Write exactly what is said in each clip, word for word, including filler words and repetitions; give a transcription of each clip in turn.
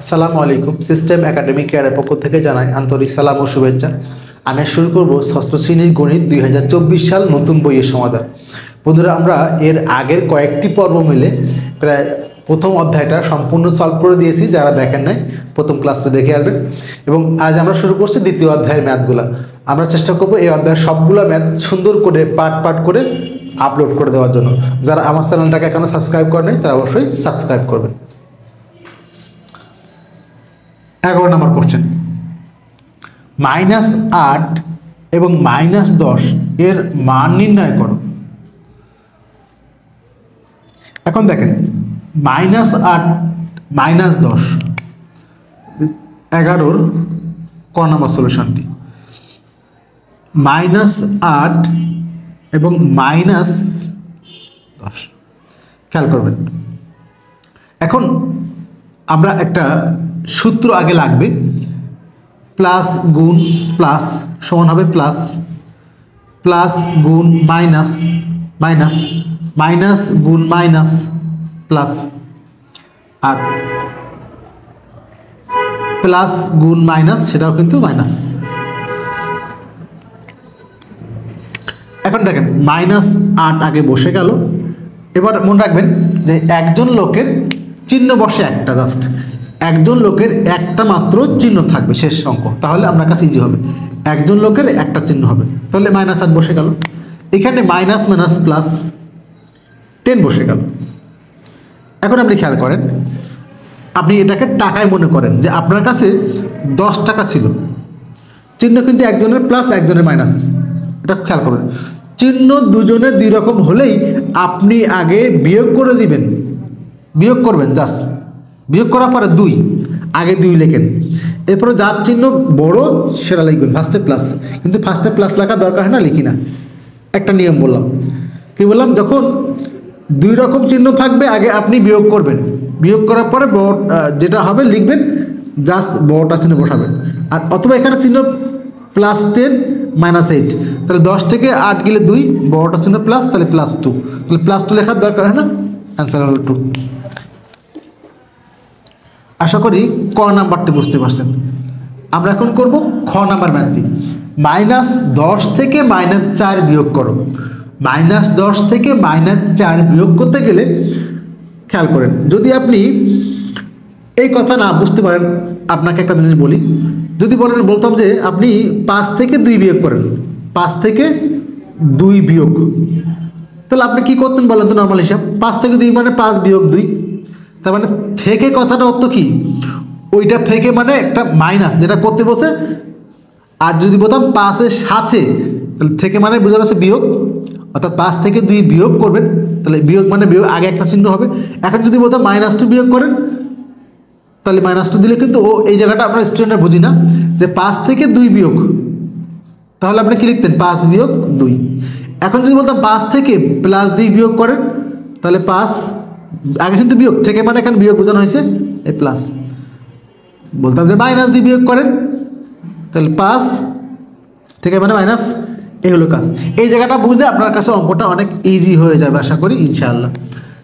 আসসালামু আলাইকুম system academic কেয়ারের পক্ষ থেকে জানাই আন্তরিক সালাম ও শুভেচ্ছা। আমি শুরু করব ষষ্ঠ শ্রেণীর গণিত দুই হাজার চব্বিশ সাল নতুন বইয়ের সমাধান। বন্ধুরা, আমরা এর আগের কয়েকটি পর্ব মিলে প্রায় প্রথম অধ্যায়টা সম্পূর্ণ সলভ করে দিয়েছি। যারা দেখেন নাই প্রথম ক্লাসটা দেখে আসবেন। এবং আজ আমরা শুরু করছি দ্বিতীয় অধ্যায়ের ম্যাথগুলো। আমরা চেষ্টা করব এই অধ্যায়ের সবগুলো ম্যাথ সুন্দর করে পাঠ পাঠ করে আপলোড করে দেওয়ার জন্য। যারা আমার চ্যানেলটাকে এখনও সাবস্ক্রাইব করেন নাই তারা অবশ্যই সাবস্ক্রাইব করবেন। এগারো নম্বর কোশ্চেন, মাইনাস আট এবং মাইনাস দশ এর মান নির্ণয় করো। এখন দেখেন মাইনাস আট মাইনাস দশ এগারোর ক নম্বর সলিউশনটি মাইনাস আট এবং মাইনাস দশ। খেয়াল করবেন, এখন আমরা একটা সূত্র আগে লাগবে, প্লাস গুণ প্লাস সমান হবে প্লাস, প্লাস গুণ মাইনাস মাইনাস, মাইনাস গুণ মাইনাস প্লাস, আর প্লাস গুণ মাইনাস সেটাও কিন্তু মাইনাস। এখন দেখেন মাইনাস আট আগে বসে গেল। এবার মনে রাখবেন যে একজন লোকের চিহ্ন বসে একটা, জাস্ট একজন লোকের একটা মাত্র চিহ্ন থাকবে শেষ অঙ্ক, তাহলে আপনার কাছে ইজি হবে। একজন লোকের একটা চিহ্ন হবে, তাহলে মাইনাস আট বসে গেল। এখানে মাইনাস মাইনাস প্লাস টেন বসে গেল। এখন আপনি খেয়াল করেন, আপনি এটাকে টাকায় মনে করেন যে আপনার কাছে দশ টাকা ছিল। চিহ্ন কিন্তু একজনের প্লাস একজনের মাইনাস, এটা খেয়াল করবেন। চিহ্ন দুজনের দুই রকম হলেই আপনি আগে বিয়োগ করে দিবেন, বিয়োগ করবেন, জাস্ট বিয়োগ করার পরে দুই, আগে দুই লেখেন। এরপরে যার চিহ্ন বড় সেটা লিখবেন ফার্স্টে প্লাস, কিন্তু ফার্স্টে প্লাস লেখা দরকার হয় না, লিখি না। একটা নিয়ম বললাম, কি বললাম, যখন দুই রকম চিহ্ন থাকবে আগে আপনি বিয়োগ করবেন, বিয়োগ করার পরে বড় যেটা হবে লিখবেন, জাস্ট বড়টা চিহ্ন বসাবেন। আর অথবা এখানে চিহ্ন প্লাস টেন মাইনাস এইট, তাহলে দশ থেকে আট গেলে দুই, বড়টা চিহ্ন প্লাস, তাহলে প্লাস টু, তাহলে প্লাস টু লেখার দরকার হয় না, অ্যান্সার হলো টু। আশা করি ক নাম্বারটি বুঝতে পারছেন। আমরা এখন করব খ নাম্বার ম্যাথটি। মাইনাস দশ থেকে মাইনাস চার বিয়োগ করো। মাইনাস দশ থেকে মাইনাস চার বিয়োগ করতে গেলে খেয়াল করেন, যদি আপনি এই কথা না বুঝতে পারেন আপনাকে একটা জিনিস বলি, যদি বলেন বলতাম যে আপনি পাঁচ থেকে দুই বিয়োগ করেন, পাঁচ থেকে দুই বিয়োগ, তাহলে আপনি কী করতেন বলেন তো? নর্মাল হিসাব, পাঁচ থেকে দুই মানে পাঁচ বিয়োগ দুই, তার মানে থেকে কথাটা অর্থ কি, ওইটা থেকে মানে একটা মাইনাস যেটা করতে বসে। আর যদি বলতাম পাঁচের সাথে, তাহলে থেকে মানে বোঝানো হচ্ছে বিয়োগ, অর্থাৎ পাঁচ থেকে দুই বিয়োগ করবেন, তাহলে বিয়োগ মানে বিয়োগ আগে একটা চিহ্ন হবে। এখন যদি বলতাম মাইনাস টু বিয়োগ করেন, তাহলে মাইনাস টু দিলে কিন্তু ও এই জায়গাটা আমরা স্টুডেন্টরা বুঝি না যে পাঁচ থেকে দুই বিয়োগ, তাহলে আপনি কী লিখতেন, পাঁচ বিয়োগ দুই। এখন যদি বলতাম পাঁচ থেকে প্লাস দুই বিয়োগ করেন, তাহলে পাঁচ আগে কিন্তু বিয়োগ, থেকে মানে এখানে বিয়োগ বোঝানো হয়েছে এই প্লাস। বলতাম যে মাইনাস দুই বিয়োগ করেন, তাহলে পাঁচ থেকে মানে মাইনাস, এই হলো কাজ। এই জায়গাটা বুঝলে আপনার কাছে অঙ্কটা অনেক ইজি হয়ে যাবে আশা করি ইনশাআল্লাহ।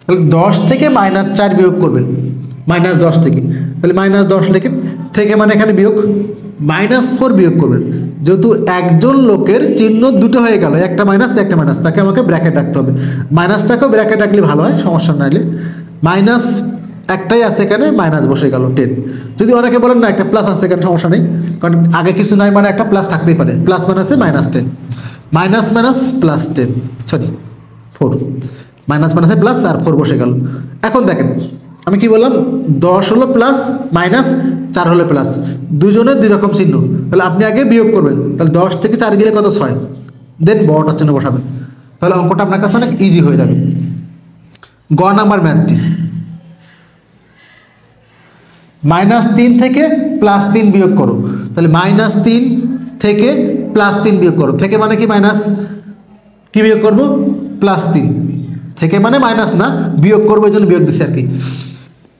তাহলে দশ থেকে মাইনাস চার বিয়োগ করবেন, মাইনাস দশ থেকে, তাহলে মাইনাস দশ লেখেন, থেকে মানে এখানে বিয়োগ, মাইনাস ফোর বিয়োগ করবেন। যেহেতু একজন লোকের চিহ্ন দুটো হয়ে গেল, একটা মাইনাস একটা মাইনাস, তাকে আমাকে ব্র্যাকেট রাখতে হবে, মাইনাসটাকেও ব্র্যাকেট রাখলে ভালো হয়, সমস্যা নাইলে। মাইনাস একটাই আছে এখানে, মাইনাস বসে গেল টেন। যদি অনেকে বলেন না একটা প্লাস আছে এখানে, সমস্যা নেই, কারণ আগে কিছু নাই মানে একটা প্লাস থাকতেই পারে, প্লাস মাইনাসে minus ten, minus minus plus ten, sorry four, minus মাইনাসে প্লাস আর ফোর বসে গেল। এখন দেখেন আমি কি বললাম, দশ হলো প্লাস মাইনাস, চার হলো প্লাস, দুজনের দুই রকম চিহ্ন, তাহলে আপনি আগে বিয়োগ করবেন, তাহলে দশ থেকে চার গেলে কত, ছয়, দেন বড়টার চিহ্ন বসাবেন, তাহলে অঙ্কটা আপনার কাছে অনেক ইজি হয়ে যাবে। গ নাম্বার ম্যাথটি, মাইনাস তিন থেকে প্লাস তিন বিয়োগ করো। তাহলে মাইনাস তিন থেকে প্লাস তিন বিয়োগ করো, থেকে মানে কি মাইনাস, কি বিয়োগ করবো, প্লাস তিন, থেকে মানে মাইনাস না, বিয়োগ করবো এই জন্য বিয়োগ দিচ্ছি আর কি,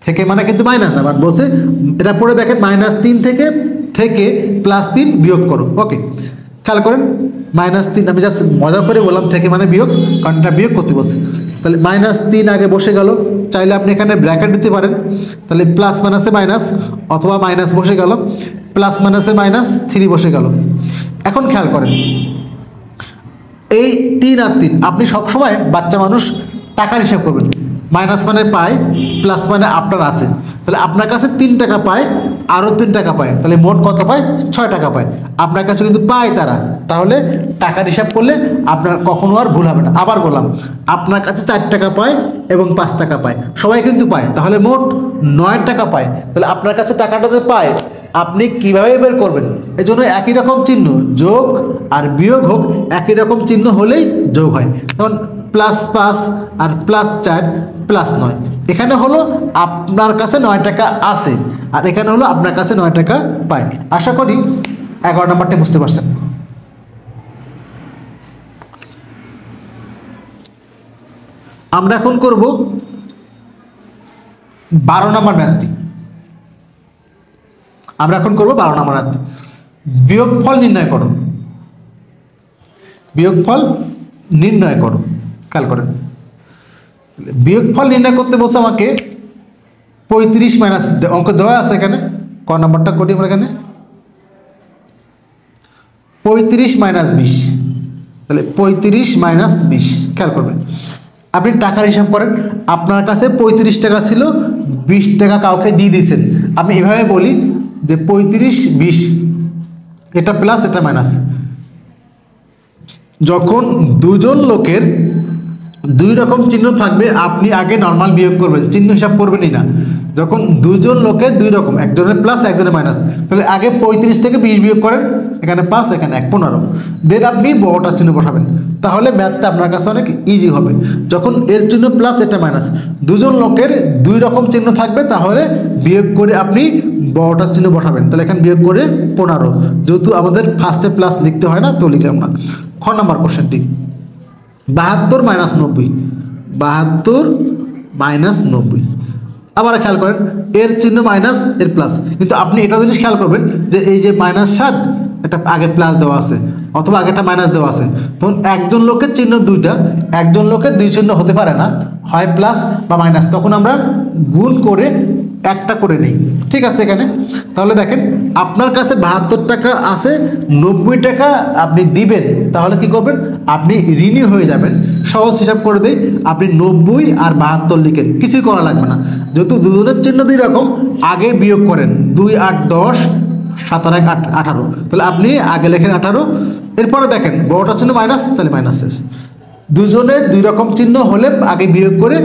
থেকে মানে কিন্তু মাইনাস না, বাট বলছে এটা পড়ে দেখেন, মাইনাস তিন থেকে থেকে প্লাস তিন বিয়োগ করো। ওকে, খেয়াল করেন মাইনাস তিন, আমি জাস্ট মজা করে বললাম থেকে মানে বিয়োগ, কারণ এটা বিয়োগ করতে বলছে। তাহলে মাইনাস তিন আগে বসে গেল, চাইলে আপনি এখানে ব্র্যাকেট দিতে পারেন, তাহলে প্লাস মাইনাসে মাইনাস অথবা মাইনাস বসে গেল, প্লাস মাইনাসে মাইনাস থ্রি বসে গেল। এখন খেয়াল করেন এই তিন আর তিন, আপনি সবসময় বাচ্চা মানুষ টাকার হিসাব করবেন, মাইনাস মানে পায় প্লাস মানে আপনার আছে, তাহলে আপনার কাছে তিন টাকা পায় আরও তিন টাকা পায়, তাহলে মোট কত পায়? ছয় টাকা পায়। আপনার কাছে কিন্তু পায় তারা, তাহলে টাকার হিসাব করলে আপনার কখনো আর ভুল হবে না। আবার বললাম, আপনার কাছে চার টাকা পায় এবং পাঁচ টাকা পায়, সবাই কিন্তু পায়, তাহলে মোট নয় টাকা পায়। তাহলে আপনার কাছে টাকাটাতে পায় আপনি কীভাবে বের করবেন? এই জন্য একই রকম চিহ্ন, যোগ আর বিয়োগ হোক একই রকম চিহ্ন হলেই যোগ হয়। তখন প্লাস পাঁচ আর প্লাস চার প্লাস নয়, এখানে হলো আপনার কাছে নয় টাকা আসে, আর এখানে হলো আপনার কাছে নয় টাকা পায়। আশা করি এগারো নম্বরটা বুঝতে পারছেন। আমরা এখন করব বারো নম্বর ম্যাথটি। আমরা এখন করব বারো নম্বর ম্যাথ, বিয়োগফল নির্ণয় করো। বিয়োগফল নির্ণয় করো, খেয়াল করেন বিয়োগফল নির্ণয় করতে বলছে আমাকে। পঁয়ত্রিশ মাইনাস অঙ্ক দেওয়া আছে, এখানে ক নম্বরটা করি আমরা, এখানে পঁয়ত্রিশ মাইনাস বিশ, তাহলে পঁয়ত্রিশ মাইনাস বিশ। খেয়াল করবেন আপনি টাকার হিসাব করেন, আপনার কাছে পঁয়ত্রিশ টাকা ছিল, বিশ টাকা কাউকে দিয়ে দিয়েছেন। আমি এভাবে বলি যে পঁয়ত্রিশ বিশ, এটা প্লাস এটা মাইনাস। যখন দুজন লোকের দুই রকম চিহ্ন থাকবে আপনি আগে নর্মাল বিয়োগ করবেন, চিহ্ন হিসাব করবেনই না। যখন দুজন লোকের দুই রকম, একজনের প্লাস একজনের মাইনাস, তাহলে আগে পঁয়ত্রিশ থেকে বিশ বিয়োগ করেন, এখানে পাঁচ এখানে এক পনেরো, দেন আপনি বড়টা চিহ্ন বসাবেন, তাহলে ম্যাথটা আপনার কাছে অনেক ইজি হবে। যখন এর চিহ্ন প্লাস এটা মাইনাস, দুজন লোকের দুই রকম চিহ্ন থাকবে, তাহলে বিয়োগ করে আপনি বড়টার চিহ্ন বসাবেন, তাহলে এখানে বিয়োগ করে পনেরো। যেহেতু আমাদের ফার্স্টে প্লাস লিখতে হয় না, তো লিখলাম না। খ নম্বর কোশ্চেনটি, বাহাত্তর মাইনাস নব্বই, বাহাত্তর মাইনাস নব্বই। আবার খেয়াল করেন এর চিহ্ন মাইনাস এর প্লাস, কিন্তু আপনি এটা জিনিস খেয়াল করবেন যে এই যে মাইনাস সাত, এটা আগে প্লাস দেওয়া আছে অথবা আগে একটা মাইনাস দেওয়া আছে, তখন একজন লোকের চিহ্ন দুইটা, একজন লোকের দুই চিহ্ন হতে পারে না, হয় প্লাস বা মাইনাস, তখন আমরা গুণ করে একটা করে নেই। ঠিক আছে, এখানে তাহলে দেখেন আপনার কাছে বাহাত্তর টাকা আছে, নব্বই টাকা আপনি দিবেন, তাহলে কি করবেন? আপনি ঋণী হয়ে যাবেন। সহজ হিসাব করে দিই, আপনি নব্বই আর বাহাত্তর লিখেন, কিছুই করা লাগবে না, যেহেতু দুজনের চিহ্ন দুই রকম আগে বিয়োগ করেন, দুই আট দশ, সাতার এক আঠারো, তাহলে আপনি আগে লেখেন আঠারো। এরপরে দেখেন বড়টা চিহ্ন মাইনাস, তাহলে মাইনাস শেষ। দুজনে দুই রকম চিহ্ন হলে আগে বিয়োগ করে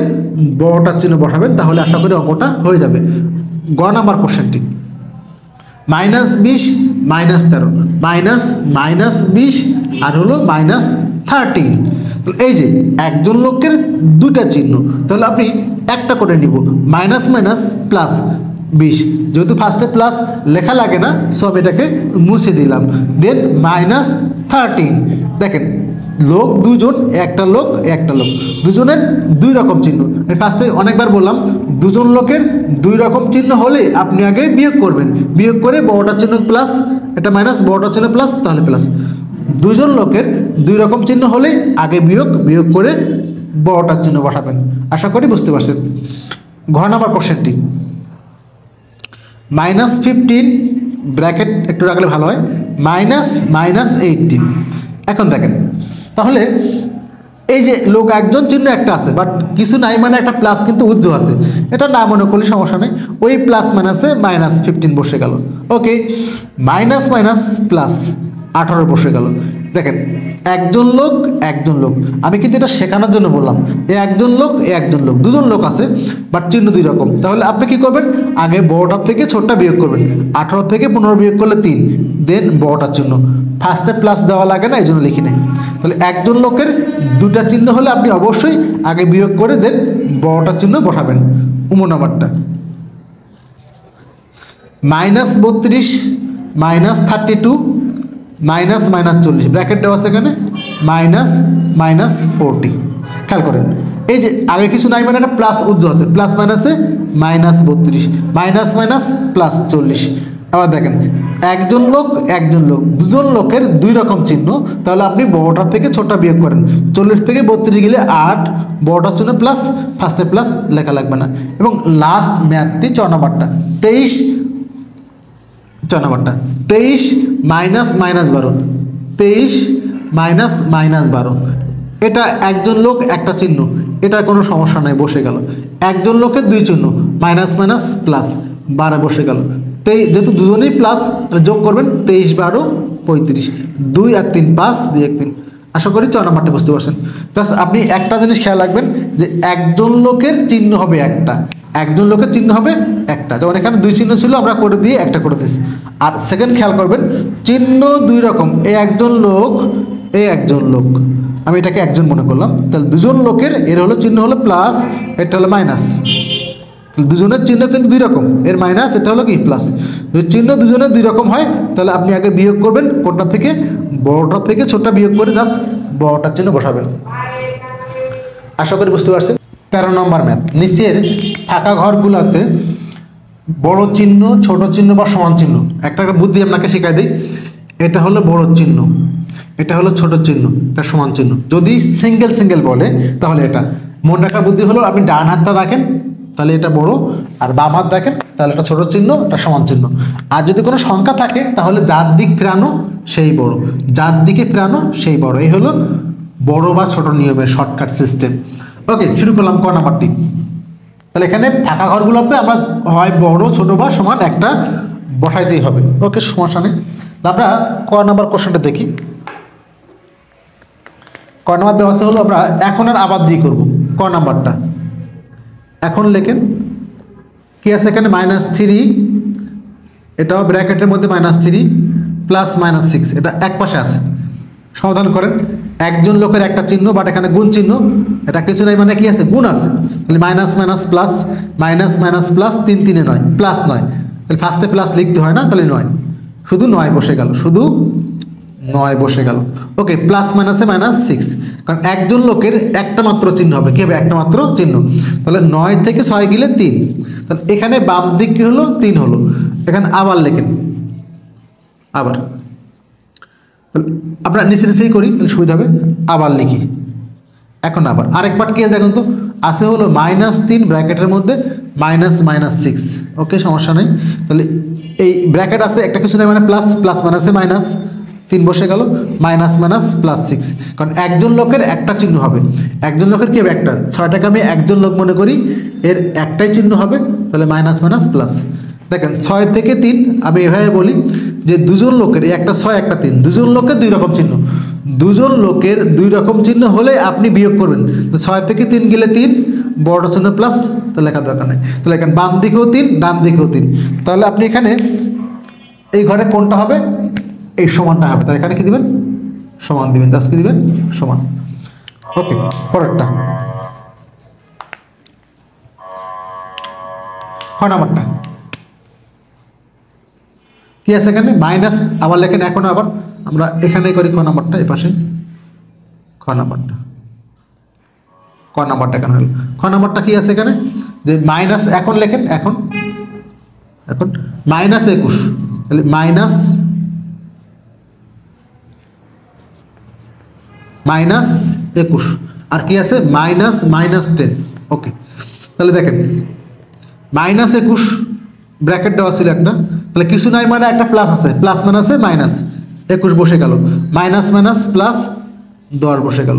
বড়টার চিহ্ন বসাবেন, তাহলে আশা করি অঙ্কটা হয়ে যাবে। গ নাম্বার কোশ্চেনটি, মাইনাস বিশ মাইনাস তেরো, মাইনাস মাইনাস বিশ আর হলো মাইনাস থার্টিন। এই যে একজন লোকের দুটা চিহ্ন, তাহলে আপনি একটা করে নিব, মাইনাস মাইনাস প্লাস বিশ, যেহেতু ফার্স্টে প্লাস লেখা লাগে না, সব এটাকে মুছে দিলাম। দেন মাইনাস থার্টিন, দেখেন লোক দুজন, একটা লোক একটা লোক, দুজনের দুই রকম চিহ্ন। ফার্স্টে অনেকবার বললাম দুজন লোকের দুই রকম চিহ্ন হলে আপনি আগে বিয়োগ করবেন, বিয়োগ করে বড়টার চিহ্ন প্লাস, এটা মাইনাস বড়টার চিহ্ন প্লাস, তাহলে প্লাস। দুজন লোকের দুই রকম চিহ্ন হলে আগে বিয়োগ, বিয়োগ করে বড়টার চিহ্ন বসাবেন। আশা করি বুঝতে পারছেন। ঘ নম্বর কোশ্চেনটি, মাইনাস ফিফটিন ব্র্যাকেট একটু রাখলে ভালো হয়, মাইনাস মাইনাস এইটিন। এখন দেখেন তাহলে এই যে লোক একজন চিহ্ন একটা আছে, বাট কিছু নাই মানে একটা প্লাস কিন্তু উজ্জ্বল আছে, এটা না মনে করলে সমস্যা নেই, ওই প্লাস মাইনাসে মাইনাস ফিফটিন বসে গেল। ওকে, মাইনাস মাইনাস প্লাস আঠারো বসে গেল। দেখেন একজন লোক একজন লোক, আমি কিন্তু এটা শেখানোর জন্য বললাম, এ একজন লোক এ একজন লোক, দুজন লোক আছে বাট চিহ্ন দুই রকম, তাহলে আপনি কি করবেন? আগে বড়টার থেকে ছোটটা বিয়োগ করবেন, আঠারো থেকে পনেরো বিয়োগ করলে তিন, দেন বড়টার চিহ্ন, ফার্স্টে প্লাস দেওয়া লাগে না এই জন্য লিখি নেই। তাহলে একজন লোকের দুটা চিহ্ন হলে আপনি অবশ্যই আগে বিয়োগ করে দেন বড়টার চিহ্ন বসাবেন। উম নাম্বারটা, মাইনাস বত্রিশ minus thirty two minus minus চল্লিশ, ব্র্যাকেট দেওয়া আছে এখানে, মাইনাস মাইনাস ফোরটি। খেয়াল করেন এই যে আগে কিছু নাই মানে একটা প্লাস উজ্জ্বল আছে, প্লাস মাইনাসে মাইনাস বত্রিশ, মাইনাস মাইনাস প্লাস চল্লিশ। আবার দেখেন एक जन लोक एक जन लोक दुजन लोकर दुई रकम चिन्ह ताहले आपनी बारोटा थेके छोटा बियोग करें चल्लिस थेके बत्रिश गेले आठ बारोटार चिन्ह प्लस फार्स्टे प्लस लेखा लागबे ना एबं लास्ट मैथटी छय नम्बरटा तेईस छय नम्बरटा तेईस माइनस माइनस बारो तेईस माइनस माइनस बारो एटा एकजन लोक एकटा चिन्ह एटा कोनो समस्या नाई बसे गेल एकजन लोकेर दुई चिन्ह माइनस माइनस प्लस बारो बसे गेल तेईस जेहेतु दुजोनेई प्लस जोग करबेन तेईस बारो पैंतीस दुई आर तीन पाँच दुई एक तीन आशा करी छय नम्बरटा बुझते पारछेन प्लस आपनी एक जिनिस ख्याल राखबेन जे एकजन लोकेर चिन्ह हबे एकटा एकजन लोकेर चिन्ह हबे एकटा जेमन एखाने दुई चिन्ह छिलो आमरा करे दिए एकटा करे दिछि आर सेकेंड ख्याल करबेन चिन्ह दुई रकम ए एकजन लोक ए एकजन लोक आमि एटाके एकजन मने करलाम ताहले दुजोन लोकेर एर हलो चिन्ह हलो प्लस एटा हलो माइनास दुजोनेर चिन्ह किन्तु दुई रकम एर माइनास एटा हलो कि प्लस चिन्ह दुजोनेर दुई रकम हय ताहले आपनि आगे बियोग करबेन कोनटा थेके बड़ोटा थेके छोटा बियोग करे जस्ट बड़ोटार चिन्ह बसाबेन आशा करी बुझते पारছেন। तेरह नम्बर मैथ नीचे फाँका घरगुलाते बड़ो चिन्ह छोटो चिन्ह बा समान चिन्ह एक बुद्धि आपनाके शिखाई दी एटा हलो बड़ो चिन्ह एटा हलो छोटो चिन्ह एटा समान चिन्ह जदि सिंगल सिंगल बोले ताहले एटा मन रखा बुद्धि हलो अपनी डान हाथटा राखें ताहले एटा बड़ो और बाम हाथ राखें ताहले एटा छोटो चिन्ह एटा समान चिन्ह और जदि कोनो संख्या थाके ताहले जार दिक फिरानो सेई बड़ो जार दिके फिरानो सेई बड़ो एई हलो बड़ो बा छोटो नियमेर शर्टकाट सिस्टेम। ओके शुरू कर क नम्बरटी ताहले एखाने फाँका घरगुलोते आमरा हय बड़ो छोटो बा समान एकटा बसाइतेई हबे। ओके समस्या नेই आमरा क नम्बर क्वेश्चनटा देखी क नम्बर देওয়া আছে হলো আমরা এখন আর আবার দিয়ে করব ক নাম্বারটা এখন লেখেন কি আছে এখানে মাইনাস থ্রি এটাও ব্র্যাকেটের মধ্যে minus three plus minus six এটা এক পাশে আছে সমাধান করেন একজন লোকের একটা চিহ্ন বাট এখানে গুণ চিহ্ন এটা কিছু নাই মানে কি আছে গুণ আছে তাহলে minus minus plus minus minus plus তিন তিনে নয় প্লাস নয় তাহলে ফার্স্টে প্লাস লিখতে হয় না তাহলে নয় শুধু নয় বসে গেল শুধু নয় বসে গেল। ওকে প্লাস মাইনাসে মাইনাস সিক্স কারণ একজন লোকের একটা মাত্র চিহ্ন হবে কি হবে একটা মাত্র চিহ্ন তাহলে নয় থেকে ছয় গেলে তিন তাহলে এখানে বাম দিক কি হলো তিন হলো এখানে আবার লেখেন আবার আমরা নিচে নিচেই করি তাহলে সুবিধা হবে আবার লিখি এখন আবার আরেকবার কি দেখুন তো আছে হলো মাইনাস তিন ব্র্যাকেটের মধ্যে মাইনাস মাইনাস সিক্স। ওকে সমস্যা নেই তাহলে এই ব্র্যাকেট আছে একটা কিছু নেই মানে প্লাস প্লাস মাইনাসে মাইনাস तीन बसे गल माइनस माइनस प्लस सिक्स कारण एकजन लोकर एक चिन्ह है एकजन लोकर कि एक छयटाके एकजन लोक मने करी एर एकटाई चिन्ह है ताहले माइनस माइनस प्लस देखें छय थेके तीन आमि एभाबे बोली जे दुजन लोकर एक छय एक तीन दुजन लोकर दुई रकम चिन्ह दुजन लोकर दुई रकम चिन्ह होले आपनि वियोग करबेन छय थेके तीन गेले तीन बड़ो चिन्ह प्लस तो लेखा दरकार नहीं तो लेखें बाम दिकेओ तीन डान दिकेओ तीन ताहले आपनि एखाने एई घरे कोनटा होबे এই সমানটা হবে তাহলে এখানে কি দিবেন সমান দিবেন দশ কি দিবেন সমান। ওকে পরেরটা খ নাম্বারটা কি আছে এখানে মাইনাস আবার লেখেন এখন আবার আমরা এখানেই করি খ নাম্বারটা এই পাশে খ নাম্বারটা খ নাম্বারটা কেন হলো খ নাম্বারটা কি আছে এখানে যে মাইনাস এখন লেখেন এখন এখন মাইনাস একুশ তাহলে মাইনাস माइनस एकुश और कि आछे माइनस माइनस टेन। ओके ताहले देखें माइनस एकुश ब्रैकेट देওয়া ছিল একটা তাহলে কিছু নাই মানে একটা প্লাस আছে প্লাস মাইনাসে মাইনাস একুশ বসে গেল মাইনাস মাইনাস প্লাস দশ বসে গেল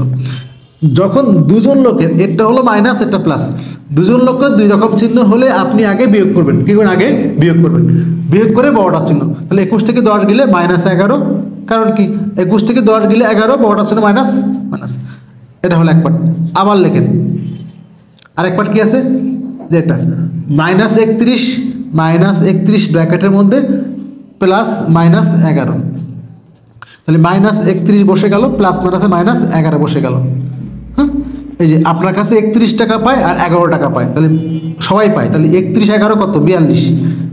যখন দুজন লোকের একটা হলো মাইনাস একটা প্লাস দুজন লোকের দুই রকম চিহ্ন হলে আপনি আগে বিয়োগ করবেন কি করবেন আগে বিয়োগ করবেন বিয়োগ করে বড়টা চিহ্ন তাহলে একুশ থেকে দশ গেলে মাইনাস এগারো कारण कि एकुश थ दस गिले एगारो बड़ा चिन्ह माइनस माइनस एट हल एक पार्ट आबार लेखें और एक पार्ट कि आटा माइनस एकत्रिश माइनस एकत्रिश ब्रैकेटर मध्य प्लस माइनस एगारो ताहले माइनस एकत्रिश बसे गल प्लस माइनस माइनस एगारो बसे गल हाँ ये आपनार काछे एकत्रिश टाका पाय और एगारो टाका पाय ताहले सबाई पाय ताहले एकत्रिश एगारो कत बयाल्लिश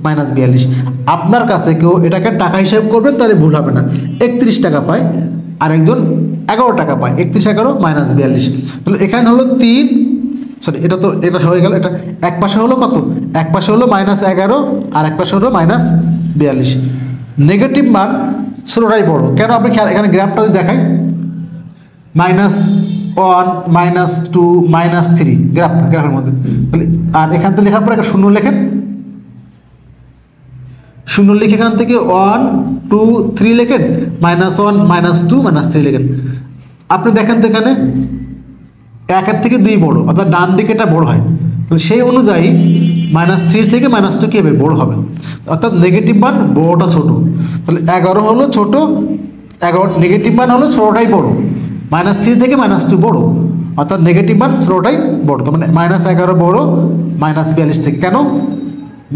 माइनस बयाल्लिश आपनार काछे केउ एटाके टाका हिसाब करबेन ताहले भूल होबे ना एकत्रिश टाका पाय और एकजन एगारो टाका पाय एकत्रिश एगारो माइनस बयाल्लिश ताहले एखाने हलो तीन सरि एटा तो एटा हये गेल एटा एक पाशे हलो कत एक पाशे हलो माइनस एगारो और एक पाशे हलो माइनस बयाल्लिश नेगेटिव मान षोलोटाई बड़ो क्या अपनी ख्याल ग्राफटा देखाई minus one minus two minus three graph ग्राफर मध्य और एखान लेखार पर शून्य लेखें शून्य लिखे एखान वन टू थ्री लेखें minus one minus two minus three लेखें अपनी देखें तो एखान एक दुई बड़ो अर्थात डान दिके बड़ो है तो से अनुजाई माइनस थ्री थे माइनस टू कि बड़ो है अर्थात नेगेटिव मान बड़ोटा छोटो एगारो हलो छोटो एगारो नेगेटिव मान हलो षोलोटाई बड़ो माइनस थ्री थे माइनस टू बड़ो अर्थात नेगेटिव मान षोलोटाई बड़ो तो मैं माइनस एगारो बड़ो माइनस बयाल्लिस थे क्या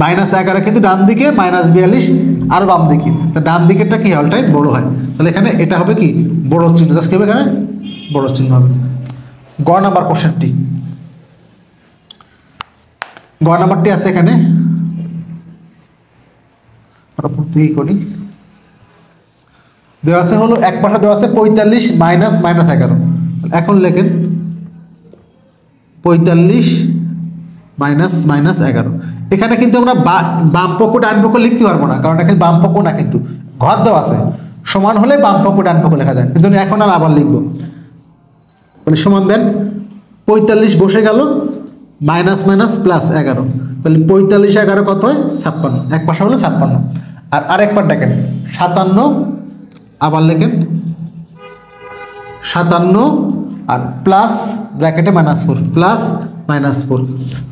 माइनस एगारो क्योंकि डान दिखे माइनस बयाल्लिस और बाम दिखे तो डान दिकेटा कि हलटाई बड़ो है तो ये एटा कि बड़ो चिन्ह जस्ट कि बड़ो चिन्ह है ग नम्बर क्वेश्चन टी ग नम्बर आसे करी देवासे हलो एक पाठा देवासे पैंतालिस माइनस माइनस एगारो एखन लेखें पैंतालिस माइनस माइनस एगारो एखाने किन्तु बाम पक्ष डान पक्ष लिखते पारबो ना कारण एखाने बाम पक्ष ना किन्तु घर देवा आछे समान होले बाम पक्ष डान पक्ष लेखा जाए एजोन्य एखन आर आबार लिखब समान दें पैंतालिस बसे गेल माइनस माइनस प्लस एगारो पैंतालिस एगारो कत है छप्पान्न एक पाशा हलो छप्पान्न और आरेक पार देखें सत्तान्न आबार लेखें सत्तान्न और प्लस ब्रैकेटे minus four plus minus four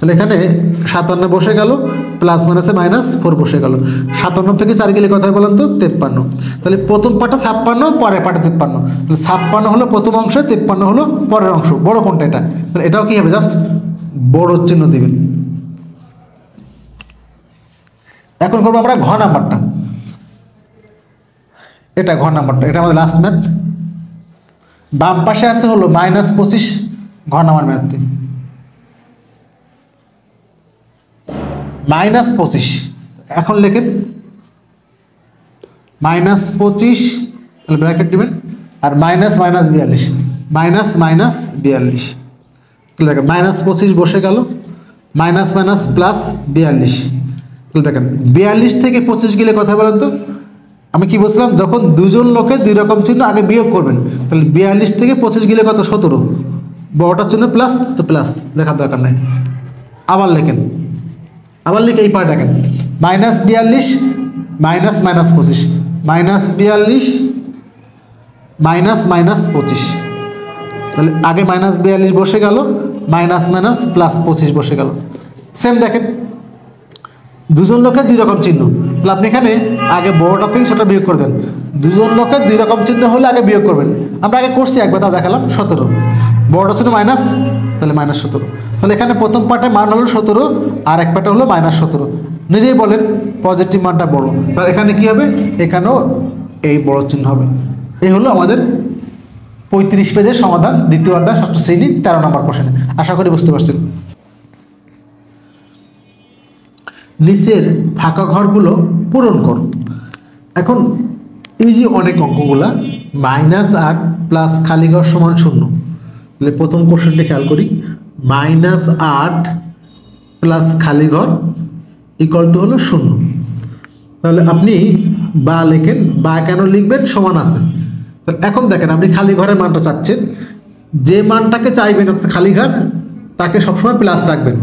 तो एखाने सत्तान्न बसे गेल प्लस माइनस माइनस फोर बसे गेल सत्तान्न थेके चार गेले कत हय बोलेन तो तिप्पान्न ताहले प्रथम पार्टा छप्पान्न परेर पार्टा तिप्पान्न ताहले छप्पान्न हलो प्रथम अंश तिप्पान्न हलो परेर अंश बड़ो कोनटा एटा ताहले एटाओ कि हबे जस्ट बड़ चिन्ह देवें एखन करब आमरा घ नाम्बारटा एटा घ नाम्बारटा एटा आमादेर लास्ट मैथ बाम पाशे आछे हलो माइनस पचिस घ नाम्बार मैथे माइनस पचिस एखन लेखें माइनस पचिस ब्रैकेट दिबेन और माइनस माइनस बयाल्लिस माइनस माइनस बयाल्लिस देखें माइनस पचिस बसे गल माइनस माइनस प्लस बयाल्लिस देखें बयाल्लिस थेके पचिस गेले कथा बोलें तो हमें कि बुझलाम जखन दुइजन लोके दुई रकम चिन्ह आगे वियोग करबेन ताहले बयाल्लिस थेके पचिस गेले कत सतरो बड़ोटा चिन्ह प्लस तो प्लस देखार दरकार नेই आबार लेखें आबार लिखे एई पार्ट देखें माइनस बयाल्लिस माइनस माइनस पचिस माइनस बयाल्लिस माइनस माइनस पचिस ताहले आगे माइनस बयाल्लिस बसे गल माइनस माइनस प्लस पचिस बसे गल सेम देखें दुजन लोके दुई रकम चिन्ह अपनी एखाने आगे बड़ोटा थेके छोटोटा वियोग कर दें दुजन लोके दुई रकम चिन्ह होले आगे वियोग करबेन आमरा आगे करछि एकबार ता देखालाम सतरो बड़ोटा चिन्ह माइनस ताहले माइनस सतरो ताहले एखाने प्रथम पार्टे मान हलो सतरो और एक पार्टे हलो माइनस सतरो निजेई बोलें पजिटिव मानटा बड़ो ताहले एखाने कि हबे एखानेओ एई बड़ो चिन्ह हबे एई हलो आमादेर पैंतीस पेजर समाधान द्वितीय अध्याय षष्ठ श्रेणी तेरह नम्बर क्वेश्चन आशा करी बुझते पारछेन नीचेर फाँका घरगुलो पूरण कर एखन एई जे अनेक अंकगुला माइनस आठ प्लस खाली घर समान शून्य प्रथम क्वेश्चनटा ख्याल करी माइनस आठ प्लस खाली घर इक्वल टू हलो शून्य ताहले आपनि बा लेखें बा केन लिखबेन समान आछे एखन देखें अपनी खाली घर मानटा चाচ্ছেন जे मानटा के चाइबेन अर्थात खाली घर ताके सब समय प्लस रखबें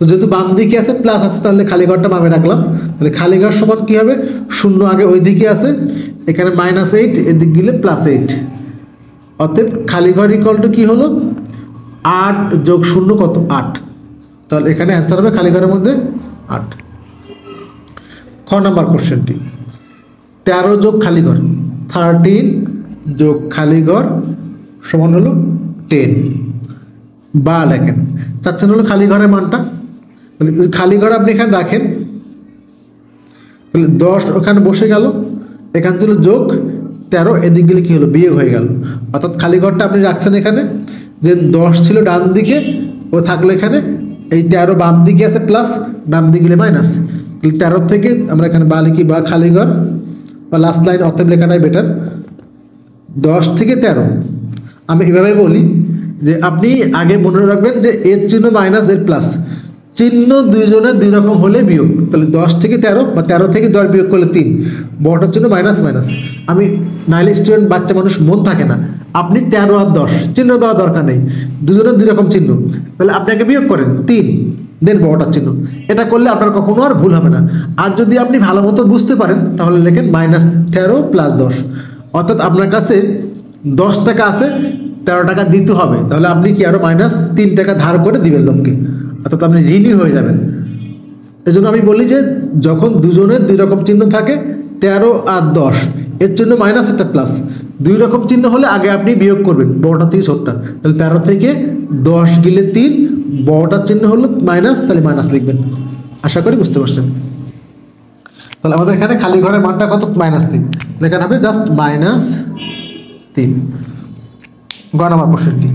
तो जेहेतु बाम दिके आछे प्लस आछे ताहले खाली घरटा बामे राखलाम ताहले खाली घर समान कि हबे शून्य आगे ओई दिके आछे एखाने माइनस आठ एदिक गेले प्लस आठ अतएव खाली घर इक्वल टू कि हलो आठ जोग शून्य कत आठ ताहले एखाने आंसर हबे खाली घरेर मध्ये आठ ख नम्बर क्वेश्चनटी तेरह जोग खाली घर थार्टीन जो खाली घर समान हलो टेन बा लेखें चाचन हलो खाली घर मानटा खाली घर अपनी एखान रखें दस ओखान बसे गल एखान चलो जोग तेरो एदिक गेले कि हलो वियोग हो गेल अर्थात खाली घरटा अपनी रखছেন एखाने जे दस छिलो डान दिके ओ थाकलो एखाने एई तेरो बाम दिके आछे प्लस डान दिके गेले माइनस तेरो थेके आमरा एखाने बा लिखी बा खाली घर बा लास्ट लाइन अतएव लेखाटाई बेटार दस थेके तेरो आमी एभाबे बोली जे आपनी आगे मने राखबेन जे एर चिन्ह माइनस एर प्लस चिन्ह दुजने दुई रकम होले वियोग ताहले दस थेके तेरो तेरो थेके दस वियोग करले तीन बड़टार चिन्ह माइनस माइनस आमी नाइले स्टूडेंट बाच्चा मानुष मन थाके ना आपनि तेरो और दस चिन्ह देওয়ার दरकार नेই दुजने दुई रकम चिन्ह ताहले आपनि आगे वियोग करें तीन देन बड़टार चिन्ह एटा करले आपनार कखनो आर भूल होबे ना आर जदि आपनि भालोमतो बुझते पारेन ताहले लेखें माइनस तेरो प्लस दस अर्थात आपनार काछे दस टाका आछे तेरो टाका दिते होबे ताहले आपनि कि आरो माइनस तीन टाका धार करे दिबेन लोकके अर्थात अपनी ऋणी हो जाए जख दूजने दुई रकम चिन्ह थे तेरो और दस एर चिन्ह माइनस एक प्लस दुई रकम चिन्ह हम आगे अपनी वियोग करबें बड़ोटा थी छोटा तेरो थे दस गिले तीन बड़ोटार चिन्ह हल माइनस तेल माइनस लिखबें आशा करी बुझते पर खाली घर मानटा कत माइनस तीन लेखा है जस्ट माइनस तीन ग नम्बर प्रश्न की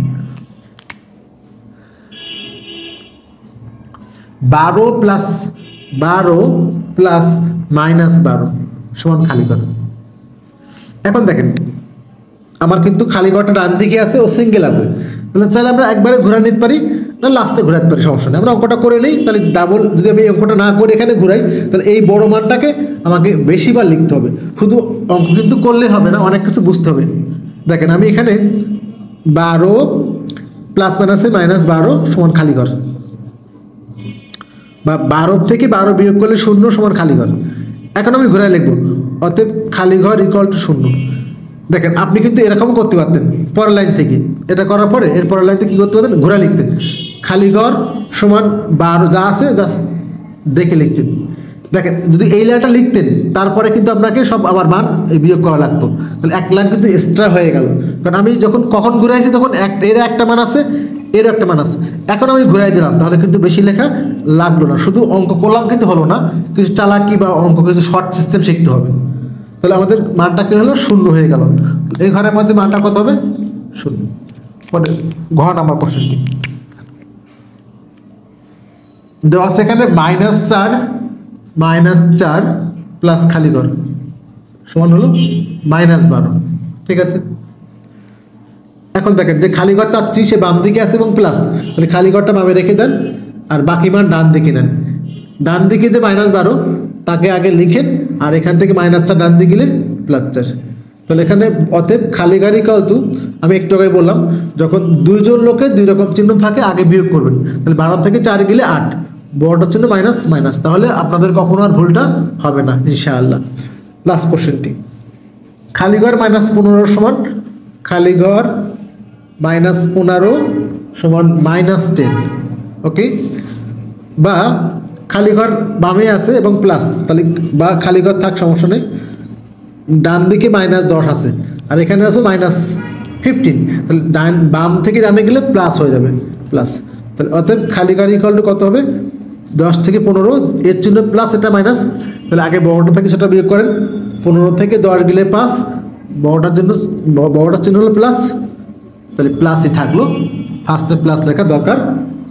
बारो प्लस बारो प्लस माइनस बारो समान खाली घर एखन देखें आमार किन्तु खाली घरटा डान दिके आछे ओ सिंगल आछे ताहले चाइले आमरा एकबारे घुराय निते पारी ना लास्टे घुराते पारी समस्या नेই आमरा अंकटा करे नेই ताहले डाबल जोदि आमि अंकटा ना करे एखाने घुराई ताहले एई बड़ो मानटाके आमाके बेशी बार लिखते होबे शुधु अंक किन्तु करलेই होबे ना अनेक किछु बुझते होबे देखें आमि एखाने बारो प्लस माइनास माइनस बारो समान खाली घर बारो थेके बारो वियोग करले शून्य समान खाली घर एखन आमि घुराय लिखब अतएव खाली घर इक्वल टू शून्य देखें आपनि किन्तु एरकम करते पारतेन पर लाइन थेके एटा करार परे एर पर लाइन थेके कि करते पारतेन घुराय लिखतेन खाली घर समान बारो जा आछे जास्ट देखे लिखतेन देखें यदि एई लाइनटा लिखतेन तारपरे किन्तु आपनाके सब आबार मान वियोग करा लागतो ताहले एक लाइन किन्तु एक्सट्रा हये गेल कारण आमि जखन कखन घुराइछि तखन एक एर एकटा मान आछे एर एक माइनस एखन आमि घुराई दिलाम ताहले किन्तु बेशी लेखा लागलो ना शुधु अंक करलाम किन्तु हलो ना किछु चालाकी बा अंक किछु शर्ट सिस्टेम शिखते होबे ताहले आमादेर मानटा कि हलो शून्य हये गेल एई घरेर मध्ये मानटा कत होबे शून्य परे घ नम्बर प्रश्नटी देওয়া আছে এখানে माइनस चार माइनस चार प्लस खाली घर समान हलो माइनस बारो ठीक है एखन देखें जो खाली घर चाच्छि से बाम दिके आछे एबं प्लस ताहले खाली घरटा बामे रेखे दें और बाकी मान डान दिके नेन डान दिके जो माइनस बारो ताके आगे लिखें और एखान थेके माइनस चार डान दिके लिखलें प्लस चार ताहले एखाने अतएव खाली घर इक्वल टू आमि एकटु आगे बोललाम जखन दुइजन लोकेर दुई रकम चिन्ह थाके आगे वियोग करबेन ताहले बारो थेके चार गेले आठ बड़टार चिन्ह माइनस माइनस ताहले आपनादेर कखनो आर भुलटा होबे ना इनशाआल्लाह लास्ट क्वेश्चनटी खाली घर माइनस पंद्रह समान खाली घर माइनस पंद्रह समान माइनस टेन ओके बा खाली घर बामे आछे एबं प्लस ताहले बा खाली घर थाक समस्या नहीं डान दिके माइनस दस आछे और एखाने आछे माइनस फिफ्टीन ताहले डान बाम थेके डाने गेले प्लस हो जाबे प्लस ताहले अतएव खाली घर इक्वल टू कत होबे दस थेके पंद्रह एर चिन्ह प्लस एटा माइनस ताहले आगे बड़टा थेके सेटा बियोग करें पंद्रह थेके दस गेले पाँच बड़टार चिन्ह बड़टार चिन्ह हलो प्लस তাহলে প্লাসই থাকলো ফার্স্টে প্লাস লেখা দরকার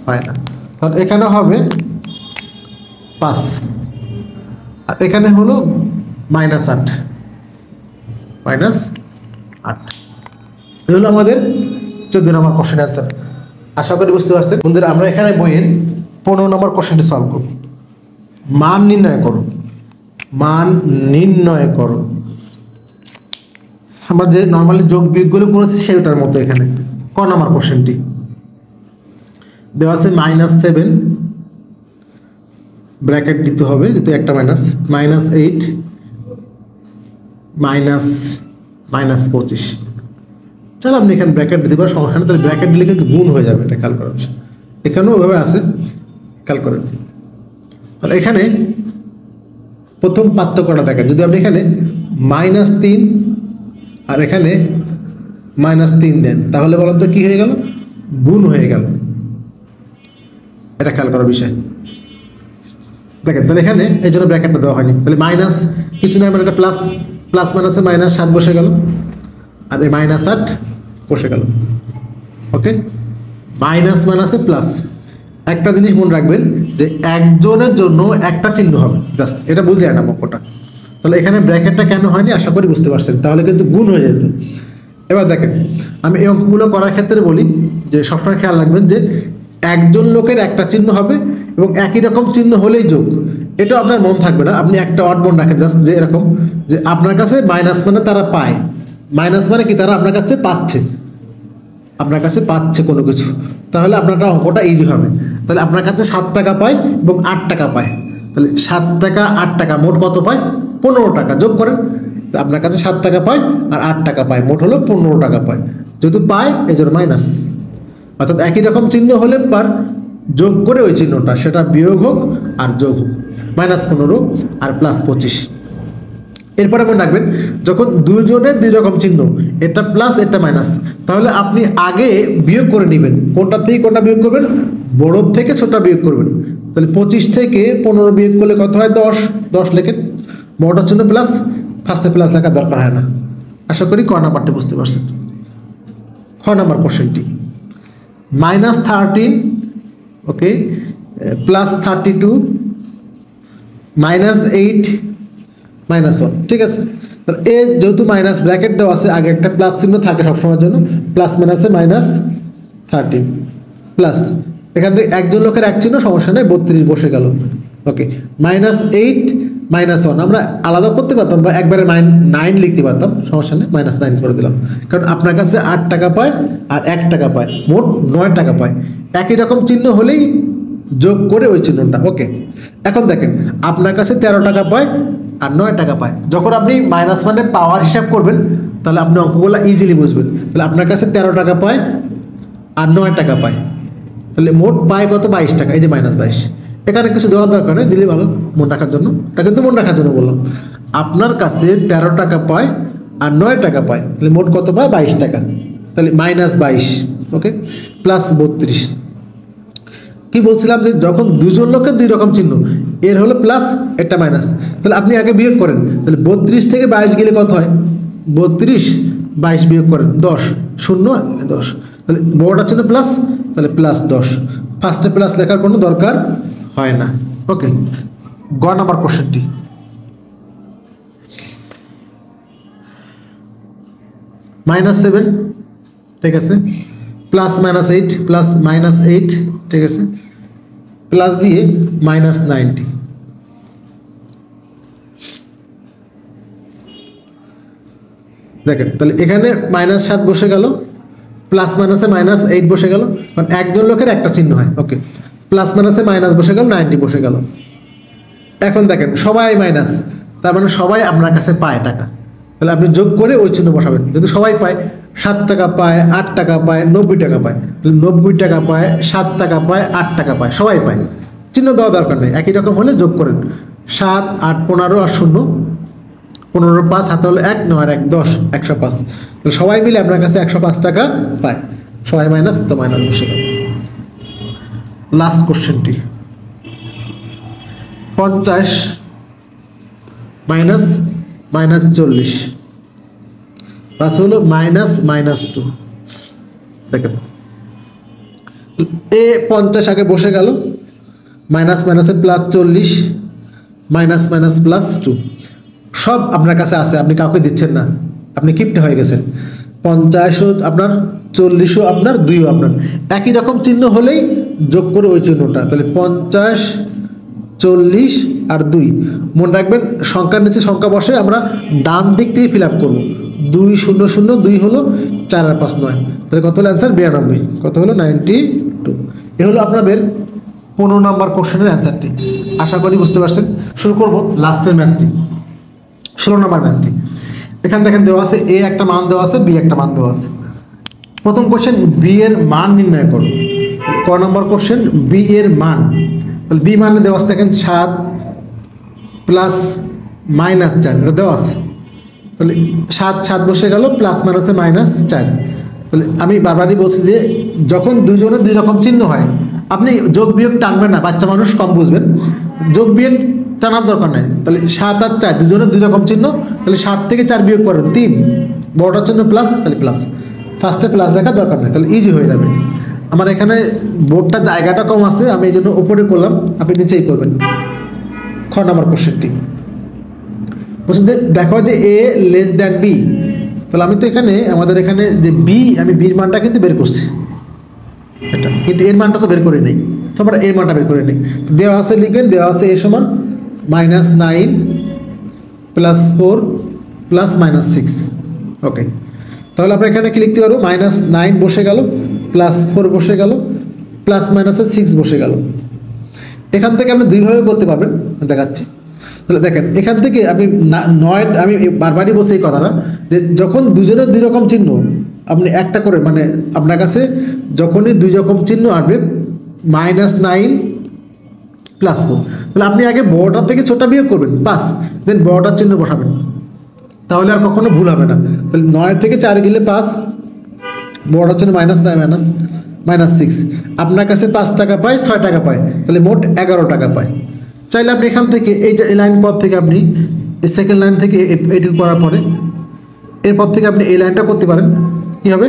হয় না তাহলে এখানে হবে পাঁচ আর এখানে হলো মাইনাস আট মাইনাস আট হলো আমাদের চৌদ্দ নম্বর কোশ্চেন आंसर আশা করি বুঝতে পারছেন বন্ধুরা আমরা এখানে বইয়ের পনেরো নম্বর কোশ্চেনটি সলভ করব মান নির্ণয় করো মান নির্ণয় করো हमारे जो नॉर्मली जोग वियोगगुलो करेছি সেটার মতো এখানে ক নাম্বার কোশ্চেনটি দেওয়া আছে মাইনাস সেভেন ব্র্যাকেট দিতে হবে যেহেতু একটা minus minus eight minus minus পঁচিশ চল আপনি এখানে ব্র্যাকেট দিতে পারেন সমস্যা নেই তাহলে ব্র্যাকেট দিলে কিন্তু গুণ হয়ে যাবে এটা খেয়াল করুন এখানেও ওইভাবে আছে খেয়াল করুন তাহলে এখানে প্রথম পার্থক্যটা দেখেন যদি আপনি এখানে মাইনাস তিন और एखे माइनस तीन दें बोल तो कि गल गुण हो गल ख्याल करो विषय देखें तो ये ब्रैकेट में देवा है माइनस किसी ना मैंने प्लस प्लस माइनस माइनस सात बसे गल और माइनस आठ बसे गल ओके माइनस माइनस प्लस एक जिनिस मन रखबें जो एकजुन जो एक चिन्ह है जस्ट ये बुझे ना मक्कटा তাহলে এখানে ব্র্যাকেটটা কেন হয়নি আশা করি বুঝতে পারছেন তাহলে কিন্তু গুণ হয়ে যেত এবার দেখেন আমি এই অঙ্কগুলো করার ক্ষেত্রে বলি যে সবসময় খেয়াল রাখবেন যে एक जन लोकेर एक चिन्ह हबे एबं एक ही रकम चिन्ह होलेई जोग एटा आपनार मन थाकबे ना आपनि एकटा अड मन राखें जस्ट जे एरकम जे आपनार काछे माइनास माने तारा पाय माइनास माने कि तारा आपनार काछे पाच्छे आपनार काछे पाच्छे कोनो किछु ताहले आपनार अंकटा इजी हबे ताहले आपनार काछे सात टाका पाय एबं आठ टाका पाय ताहले सात टाका आठ टाका मोट कत पाय पंद्रह टाका जोग करें तो आपनार काछे सात टाका पाय और आठ टाका पाय मोट हलो पंद्रह टाका पाय जेहेतु पाय एजोर माइनास अर्थात एक ही रकम चिन्ह होले पर जोग करे ओई चिन्हटा सेटा वियोग होक और जोग होक माइनस पंद्रह और प्लस पचिश एरपर मने राखबेन जखन दुइजोने दुई रकम चिन्ह एटा प्लस एटा माइनस ताहले आपनि आगे वियोग करे नेबेन कोनटा थेके कोनटा वियोग करबेन बड़ो थेके छोटा वियोग करबेन ताहले पचिश थेके पंद्रह वियोग करले कत हय दस दस लेखेन बड़टा चिन्ह प्लस फार्स्टे प्लस लेखा दरकार हय ना आशा करी क नाम्बारটি बुझते পারছেন ख নাম্বার কোশ্চেনটি minus thirteen okay plus thirty two minus eight minus one ठीक है तो ए जेहतु माइनस ब्रैकेट देव आगे एक प्लस चिन्ह थे सब समय जो plus minus minus thirteen plus एखान एक जन लोकर एक चिन्ह समस्या नहीं बत्रीस बसे गल okay minus eight minus one हमें आलदा करते एक बारे माइन नाइन लिखते पारतम समस्या नहीं माइनस नाइन कर दिल कारण आपनर का आठ टाका पाय और एक टाका पाय मोट नौ टाका पाय एक ही रकम चिन्ह होले जोग करे ओई चिन्हटा ओके एखन देखें आपनर का तेरह टाका पाय और नौ टाका पाय जखन आपनी माइनस माने पावार हिसाब करबेन ताहले आपनि अंकगुला इजिली बुझबेन ताहले आपनर का तेरह टाका पाय और नौ टाका पाय ताहले मोट पाय कत बाईश टाका एई जे माइनस बाईश एखाने किछु देवार दरकार नेই दिले भालो मन रखार जन्य एटा किन्तु मन रखार जन्य बोललाम आपनार काछे तेरह टाका पाय और नौ टाका पाय ताहले मोट कत पाय बाईश टाका ताहले माइनस बाईश ओके प्लस बत्रीस कि बोलছিলাম जे जखन दुइजन लोकेर दुई रकम चिन्ह एर हलो प्लस एटा माइनस ताहले आपनि आगे वियोग करेन ताहले बत्रीस थेके बाईश गेले कत हय बत्रीस बाईश वियोग करेन दस शून्य दस ताहले बड़टा चिन्ह प्लस ताहले प्लस दस फार्स्टे प्लस लेखार कोनो दरकार হয় না ओके ग नंबर क्वेश्चनটি माइनस सेवन ठीक है plus minus eight plus minus eight ठीक है प्लस दिए माइनस नाइनटी देखें তাহলে এখানে माइनस सात बसे गल प्लस माइनस माइनस एट बसे गल মানে একজন লোকের একটা চিহ্ন হয় ओके प्लस माइनस माइनस बसे गल नाइनटी बसे गल एखन देखें सबाई माइनस तार माने सबाई आपनार काछे पाय टाका ताहले आपनि जोग करे ओई चिन्ह बसाबेन जेहेतु सबाई पाय सात टाका पाय आठ टाका पाय नब्बे टाका पाय नब्बे टाका पाय सात टाका पाय आठ टाका पाय सबाई पाय चिन्ह देওয়া दरकार नहीं एक ही रकम होले जोग करें सात आठ पंद्रह और शून्य पंद्रह पाँच हाथ हलो एक नौ और एक दस एकशो पाँच ताहले सबाई मिले आपनार काछे एकशो पाँच टाका पाय सबाई माइनस तो माइनस बसे गल लास्ट क्वेश्चनटी पचास माइनस माइनस चल्लिस प्लस हलो माइनस माइनस टू देखें ए पचास आगे बसे गल माइनस माइनस प्लस चल्लिस माइनस माइनस प्लस टू सब आपनार काछे आछे आपनि काउके दिच्छेन ना आपनि किप्टे हये गेछेन पचास आपनार चल्लिशो आपनार दुइओ आपनार एक ही रकम चिन्ह होलेई जोग करे ओई चिन्हटा ताहले पचास चल्लिश और दुई मन राखबेन संख्यार नीचे संख्या बसे आमरा डान दिक थेके फिल आप करब दुई शून्य शून्य दुई हलो चार और पाँच नय ताहले कत हलो आंसर बिरानब्बे कत हलो नाइनटी टू ए हलो आपनादेर पंद्रह नम्बर क्वेश्चनेर आंसरटी आशा करी बुझते पारछेन शुरू करब लास्टेर मैथटी षोलो नम्बर मैथटी एखान देखें देवा आछे ए एकटा मान देवा आछे बी एकटा मान देवा आछे प्रथम क्वेश्चन बी एर मान निर्णय करो क नम्बर क्वेश्चन बी एर मान बी मान देव देखें सात प्लस माइनस चार देव सात सात बसे गल प्लस माइनस माइनस चार हमें बार बार ही बोलছি जख दूजने दुई रकम चिन्ह है अपनी जोग वियोग टानबें ना बाच्चा मानुष कम बुझबें जोग वियोग टानार दरकार नहीं सात और चार दूजने दुई रकम चिन्ह सात के चार वियोग करें तीन बड़ोटा चिन्ह प्लस प्लस फार्स्टे प्लस लेखा दरकार नहीं इजी हो जाए हमारे एखे बोर्डटा जैगा कम आई ऊपर कर लगे नीचे ही करबें ख नम्बर क्वेश्चनटी बोलते देखो जो ए लेस दैन बी तो हमें तो ये बी हमें बी माना क्योंकि बेर कर এটা কিন্তু এর মানটা তো বের করে নেই, তো আমরা এর মানটা বের করে নেই। তো দেওয়া আছে লিখবেন, দেওয়া আছে a সমান minus nine plus four plus minus six. Okay, তাহলে আমরা এখানে কি লিখতে পারবো, মাইনাস নাইন বসে গেল, প্লাস ফোর বসে গেল, প্লাস মাইনাসে সিক্স বসে গেল। এখান থেকে আপনি দুইভাবে করতে পারবেন, দেখাচ্ছি। তাহলে দেখেন এখান থেকে আপনি নয়, আমি বারবারই বলছি এই কথাটা যে যখন দুজনের দুই রকম চিহ্ন আপনি একটা করে, মানে আপনার কাছে যখনই দুই রকম চিহ্ন আসবে মাইনাস নাইন প্লাস ফোর, তাহলে আপনি আগে বড়টার থেকে ছোটা বিয়োগ করবেন পাঁচ, দেন বড়টার চিহ্ন বসাবেন, তাহলে আর কখনো ভুল হবে না। তাহলে নয় থেকে চার গেলে পাঁচ, বড়টার চিহ্ন minus nine minus minus six, আপনার কাছে পাঁচ টাকা পায়, ছয় টাকা পায়, তাহলে মোট এগারো টাকা পায়। চাইলে আপনি এখান থেকে এই যে লাইন পর থেকে আপনি এই সেকেন্ড লাইন থেকে এটুকু করার পরে এরপর থেকে আপনি এই লাইনটা করতে পারেন, কী হবে,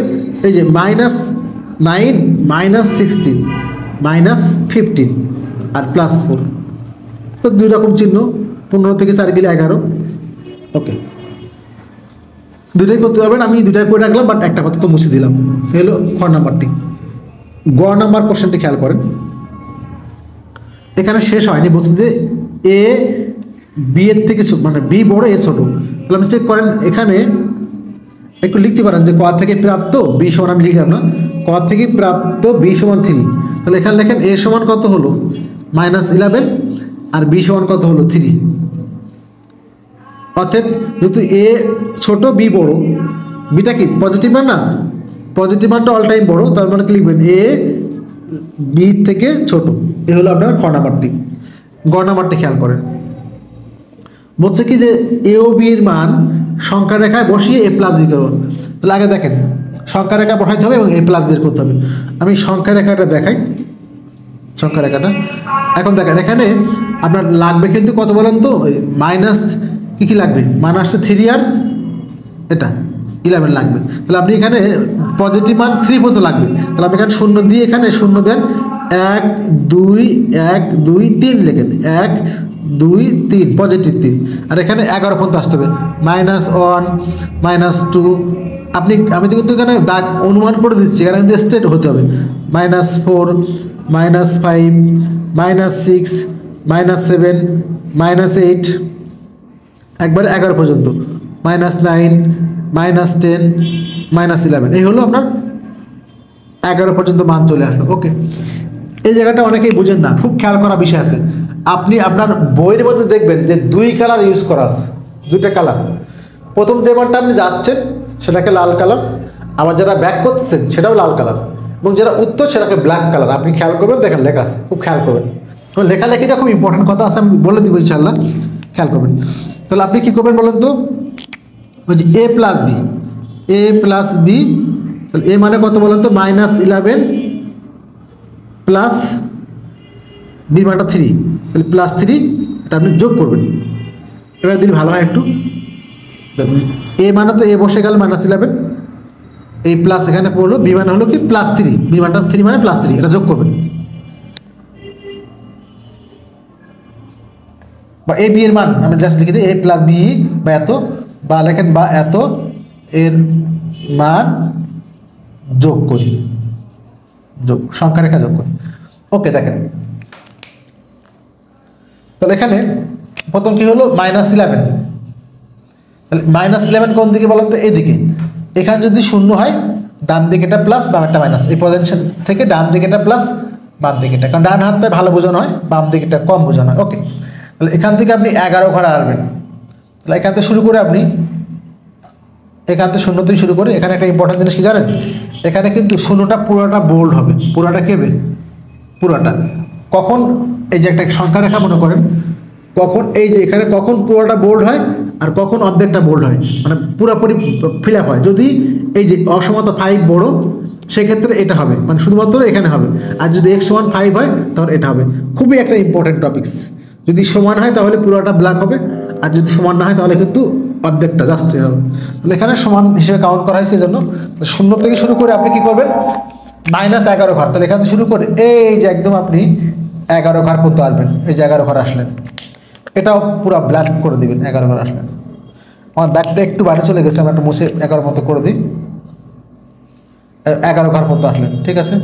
এই যে minus nine minus sixteen minus fifteen আর প্লাস ফোর, তো দুই রকম চিহ্ন, পনেরো থেকে চার গেলে এগারো। ওকে, দুটাই করতে পারবেন, আমি দুটাই করে রাখলাম, বাট একটা কথা তো মুছে দিলাম। হলো খ নাম্বারটি। গ নাম্বার কোশ্চেনটি খেয়াল করেন, এখানে শেষ হয়নি, বলছে যে এ বি এর থেকে মানে বি বড় এ ছোট, তাহলে আপনি চেক করেন এখানে একটু লিখতে পারেন যে ক থেকে প্রাপ্ত বি সমান, আমি লিখলাম না, ক থেকে প্রাপ্ত বি সমান থ্রি, তাহলে এখানে লেখেন এ সমান কত হলো মাইনাস ইলেভেন আর বি সমান কত হলো থ্রি। অর্থাৎ যেহেতু এ ছোট বি বড়, বিটা কি পজিটিভ মান না, পজিটিভ মানটা অল টাইম বড়, তার মানে কি লিখবেন এ বি থেকে ছোট। এ হলো আপনার খ নাম্বারটি। গ নাম্বারটি খেয়াল করেন, বলছে কি যে এ ও বির মান সংখ্যা রেখায় বসিয়ে এ প্লাস বি করুন। তাহলে আগে দেখেন সংখ্যা রেখা বসাইতে হবে এবং এ প্লাস বের করতে হবে। আমি সংখ্যা রেখাটা দেখাই, সংখ্যা রেখাটা এখন দেখেন এখানে আপনার লাগবে কিন্তু কত বলেন তো, মাইনাস কী কী লাগবে, মাইনাস থ্রি আর এটা ইলেভেন লাগবে, তাহলে আপনি এখানে পজিটিভ মান থ্রি পর্যন্ত লাগবে, তাহলে আপনি এখানে শূন্য দিয়ে এখানে শূন্য দেন, এক দুই এক দুই তিন লেখেন, এক দুই তিন পজিটিভ তিন, আর এখানে এগারো পর্যন্ত আসতে হবে, মাইনাস ওয়ান মাইনাস টু, আপনি আমি তো কিন্তু এখানে দাগ অনুমান করে দিচ্ছি, এখানে কিন্তু স্ট্রেট হতে হবে, minus four minus five minus six minus seven minus eight একবারে এগারো পর্যন্ত, minus nine minus ten minus eleven, এই হলো আপনার এগারো পর্যন্ত মান চলে আসলো। ওকে, এই জায়গাটা অনেকেই বোঝেন না, খুব খেয়াল করা বিষয় আছে। আপনি আপনার বইয়ের মধ্যে দেখবেন যে দুই কালার ইউজ করা আছে, দুইটা কালার, প্রথম যে মানটা আপনি যাচ্ছেন সেটাকে লাল কালার, আবার যারা ব্যাক করতেছেন সেটাও লাল কালার, এবং যারা উত্তর সেটাকে ব্ল্যাক কালার, আপনি খেয়াল করবেন, দেখেন লেখা আছে, খুব খেয়াল করবেন, এবং লেখালেখিটা খুব ইম্পর্টেন্ট কথা আছে, আমি বলে দিব ইনশাল্লাহ, খেয়াল করবেন। তাহলে আপনি কী করবেন বলেন তো, বলছি A plus B, A plus B, তাহলে এ মানে কত বলেন তো, মাইনাস ইলেভেন প্লাস বি মানটা থ্রি, তাহলে প্লাস থ্রি, এটা আপনি যোগ করবেন, এবার দিন ভালো হয় একটু। এ মানে তো এ বসে গেল মাইনাস ইলেভেন, এই প্লাস এখানে পড়লো, বি মানে হলো কি প্লাস থ্রি, বি মানটা থ্রি মানে প্লাস থ্রি, এটা যোগ করবেন, বা এ বি এর মান আমি জাস্ট লিখে দিই, এ প্লাস বি বা এত, বা লেখেন বা এত এর মান যোগ করি, যোগ সংখ্যা রেখা যোগ করি। ওকে দেখেন, তাহলে এখানে প্রথম কি হলো মাইনাস ইলেভেন, তাহলে মাইনাস ইলেভেন কোন দিকে বলেন তো, এদিকে, এখানে যদি শূন্য হয় ডান দিকে এটা প্লাস বাম একটা মাইনাস, এই পজিশন থেকে ডান দিকে এটা প্লাস বাম দিকে এটা, কারণ ডান হাতটা ভালো বোঝানো হয়, বাম দিকে এটা কম বোঝানো হয়। ওকে, তাহলে এখান থেকে আপনি এগারো ঘর আসবেন, তাহলে এখান থেকে শুরু করে আপনি এখান থেকে শূন্য থেকে শুরু করে, এখানে একটা ইম্পর্টেন্ট জিনিস কি জানেন, এখানে কিন্তু শূন্যটা পুরোটা বোল্ড হবে, পুরোটা কেবে পুরোটা, কখন এই যে একটা সংখ্যা রেখা মনে করেন, কখন এই যে এখানে কখন পুরোটা বোল্ড হয় আর কখন অর্ধেকটা বোল্ড হয়, মানে পুরোপুরি ফিল আপ হয়। যদি এই যে অসমতা ফাইভ বড় সেক্ষেত্রে এটা হবে, মানে শুধুমাত্র এখানে হবে, আর যদি এক্স সমান ফাইভ হয় তাহলে এটা হবে। খুবই একটা ইম্পর্টেন্ট টপিকস, যদি সমান হয় তাহলে পুরোটা ব্ল্যাক হবে, আর যদি সমান না হয় তাহলে কিন্তু অর্ধেকটা জাস্ট হবে। তাহলে এখানে সমান হিসেবে কাউন্ট করা হয়, সেই জন্য শূন্য থেকে শুরু করে আপনি কী করবেন, মাইনাস এগারো ঘর, তাহলে এখান থেকে শুরু করে এই যে একদম আপনি এগারো ঘর করতে পারবেন, এই যে এগারো ঘর আসলেন, এটাও পুরো ব্ল্যাক করে দেবেন, এগারো ঘর আসলেন। আমার দাগটা একটু বাইরে চলে গেছে, আমরা একটু মুছে এগারো মতো করে দিই, এগারো ঘর মতো আসলেন, ঠিক আছে।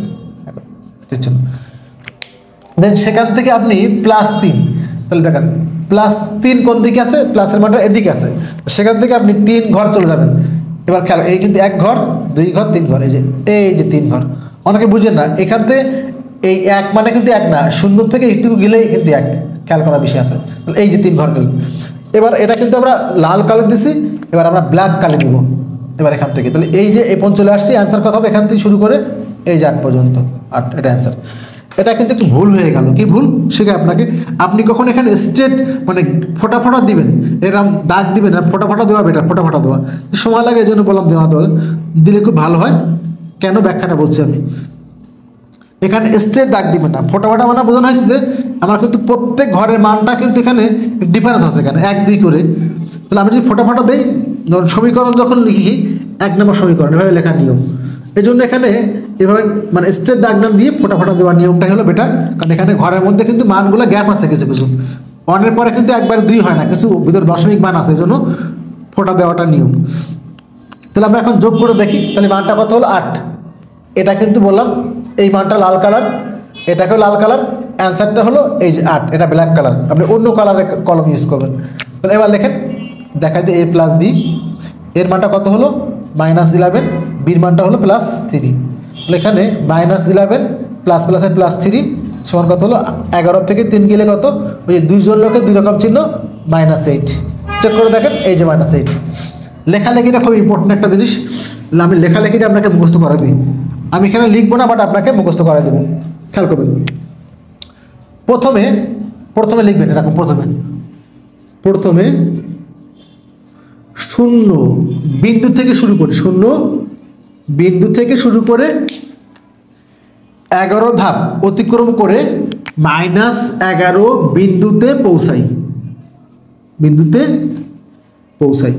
दें सेखान थेके आपनी प्लस तीन ताहले देखें प्लस तीन कोन दिके आछे प्लसের মানটা এদিকে আছে সেখান থেকে আপনি তিন ঘর চলে যাবেন। এবার খেয়াল এই কিন্তু এক ঘর দুই ঘর তিন ঘর এই যে এই যে তিন ঘর অনেকে বুঝেন না এখান থেকে এই এক মানে কিন্তু এক না শূন্য থেকে একটু গেলে কিন্তু এক খেয়াল করার বিষয় আছে। তাহলে এই যে তিন ঘর গেল এবার এটা কিন্তু আমরা লাল কালার দিছি এবার আমরা ব্ল্যাক কালার দিব। এবার এখান থেকে তাহলে এই যে এই পর্যন্ত চলে আসছে आंसर কত হবে এখান থেকে শুরু করে এই যে আট পর্যন্ত আট এটা आंसर। এটা কিন্তু একটু ভুল হয়ে গেল কি ভুল সেটা আপনাকে আপনি কখন এখানে স্ট্রেট মানে ফোটা ফোটা দিবেন এরকম দাগ দিবেন না ফোটা ফোটা দেওয়া বেটার ফোটা ফোটা দেওয়া সময় লাগে এজন্য বললাম দেওয়া তো দিলে খুব ভালো হয়। কেন ব্যাখ্যাটা বলছি আমি এখানে স্ট্রেট দাগ দিবেন না ফোটা ফোটা মানে বোঝানো হয়েছে যে আমার কিন্তু প্রত্যেক ঘরের মানটা কিন্তু এখানে ডিফারেন্স আছে এখানে এক দুই করে। তাহলে আমি যদি ফোটা ফোটা দেই যখন সমীকরণ যখন লিখি এক নম্বর সমীকরণ এভাবে লেখার নিয়ম एजন্য এখানে এভাবে মানে স্ট্রেট দাগ না দিয়ে ফোটা ফোটা দেওয়ার নিয়মটাই হলো বেটার কারণ এখানে ঘরের মধ্যে কিন্তু মানগুলো গ্যাপ আছে কিছু কিছু অনের পরে কিন্তু একবার দুই হয় না কিছু ভিতরে দশমিক মান আছে এজন্য ফোটা দেওয়াটা নিয়ম। তাহলে আমরা এখন যোগ করে দেখি তাহলে মানটা কত হলো আট এটা কিন্তু বললাম এই মানটা লাল কালার এটাকেও লাল কালার অ্যান্সারটা হলো এই যে আট এটা ব্ল্যাক কালার আপনি অন্য কালারে কলম ইউজ করবেন। তাহলে এবার লেখেন দেখা যায় এ প্লাস বি এর মানটা কত হলো माइनस इलेवन बर मानटा हलो प्लस थ्री एखे minus eleven plus plus plus three समान कत हलो एगारो थे तीन गिले कत दुजन लोके दुई रकम चिन्ह माइनस एट चेक कर देखें ये माइनस एट लेखालेखिटा खूब इम्पोर्टेंट एक जिनिस हमें लेखालेखिटा आपके मुखस्त करा दी हमें एखे लिखब ना बाट आपके मुखस्त करा देव ख्याल कर प्रथम प्रथम लिखबें एरक प्रथम प्रथम शून्य बिंदु थे शुरू कर शून्य बिंदु थे शुरू कर एगारो धाप अतिक्रम कर माइनस एगारो बिंदुते पौंछाई बिंदुते पौंछाई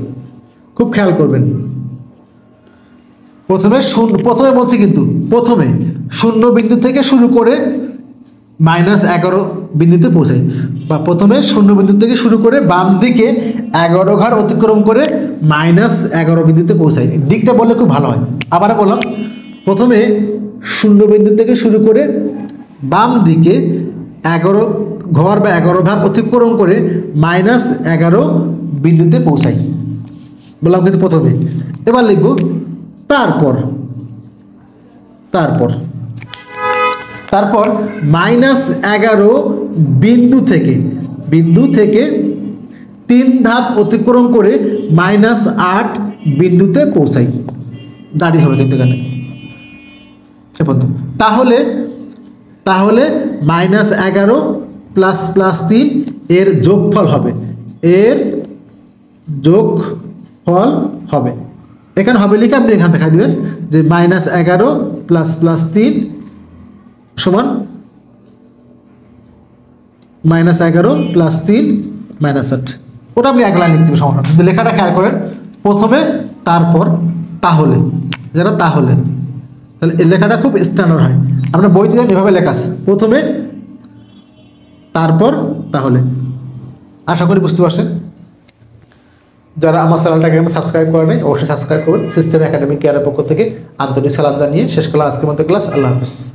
खूब ख्याल करबें प्रथम शून्य प्रथम बोलছি কিন্তু प्रथम शून्य बिंदु थे शुरू कर माइनस एगारो बिंदुते पहुँचाई प्रथम शून्य बिंदु थे शुरू कर बाम दिके एगारो घर अतिक्रम कर माइनस एगारो बिंदुते पहुँचाई दिकटा बोलले खूब भालो है आबार बोललाम प्रथम शून्य बिंदु थे शुरू कर बाम दिके एगारो घर बा एगारो धाप अतिक्रम कर माइनस एगारो बिंदुते पहुँचाई बोललाम किन्तु प्रथम एबार लिखब तारपर तारपर तारपर माइनस एगारो बिंदु थेके बिंदु थेके तीन धाप अतिक्रम करे माइनस आठ बिंदुते पौंछाई दाड़ी होबे किन्तु एखाने सेपन्तो ताहले ताहले माइनस एगारो प्लस प्लस तीन एर जोगफल होबे एर जोगफल होबे एखाने होबे लिखे आपनि एखान देखाई दिबेन जे माइनस एगारो प्लस प्लस तीन समान माइनस एगारो प्लस तीन माइनस आठ वो अपनी एक लाइन लिखते हैं समाधान तो लेखाटा ख्याल करें प्रथम तारपर ताहले जरा ताहले लेखाटा खूब स्टैंडार्ड है अपना बईते जान एभावे लेखा प्रथम तारपर ताहले आशा करी बुझते पारछेन। যারা আমার চ্যানেলটাকে সাবস্ক্রাইব করেন নাই অবশ্যই সাবস্ক্রাইব করুন। সিস্টেম একাডেমি কেয়ারের পক্ষ থেকে আন্তরিক সালাম জানিয়ে শেষ করলাম আজকের মতো ক্লাস। আল্লাহ হাফেজ।